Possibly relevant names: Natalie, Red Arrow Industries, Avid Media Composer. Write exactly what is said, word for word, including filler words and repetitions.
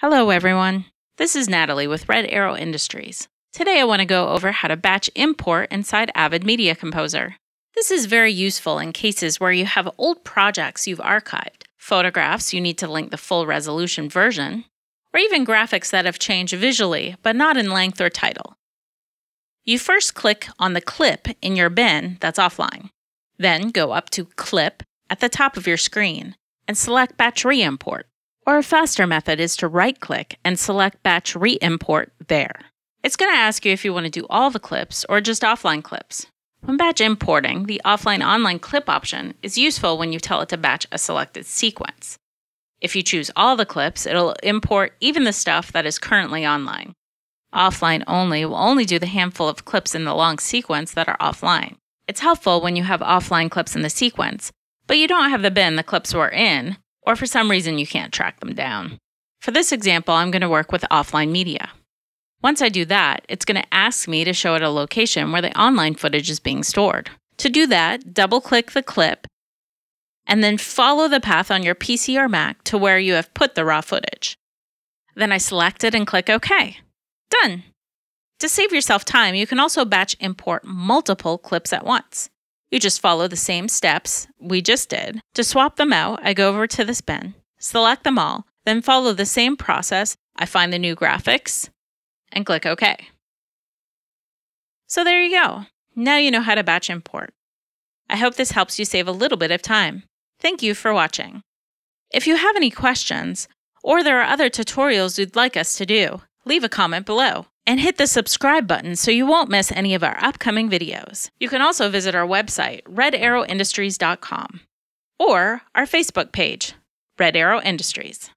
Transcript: Hello everyone, this is Natalie with Red Arrow Industries. Today I want to go over how to batch import inside Avid Media Composer. This is very useful in cases where you have old projects you've archived, photographs you need to link the full resolution version, or even graphics that have changed visually but not in length or title. You first click on the clip in your bin that's offline. Then go up to Clip at the top of your screen and select Batch Re-Import. Or a faster method is to right-click and select Batch Re-Import there. It's going to ask you if you want to do all the clips or just offline clips. When batch importing, the offline-online clip option is useful when you tell it to batch a selected sequence. If you choose all the clips, it'll import even the stuff that is currently online. Offline only will only do the handful of clips in the long sequence that are offline. It's helpful when you have offline clips in the sequence, but you don't have the bin the clips were in, or for some reason you can't track them down. For this example, I'm going to work with offline media. Once I do that, it's going to ask me to show it a location where the online footage is being stored. To do that, double-click the clip, and then follow the path on your P C or Mac to where you have put the raw footage. Then I select it and click OK. Done! To save yourself time, you can also batch import multiple clips at once. You just follow the same steps we just did. To swap them out, I go over to this bin, select them all, then follow the same process. I find the new graphics and click OK. So there you go. Now you know how to batch import. I hope this helps you save a little bit of time. Thank you for watching. If you have any questions, or there are other tutorials you'd like us to do, leave a comment below. And hit the subscribe button so you won't miss any of our upcoming videos. You can also visit our website, red arrow industries dot com, or our Facebook page, Red Arrow Industries.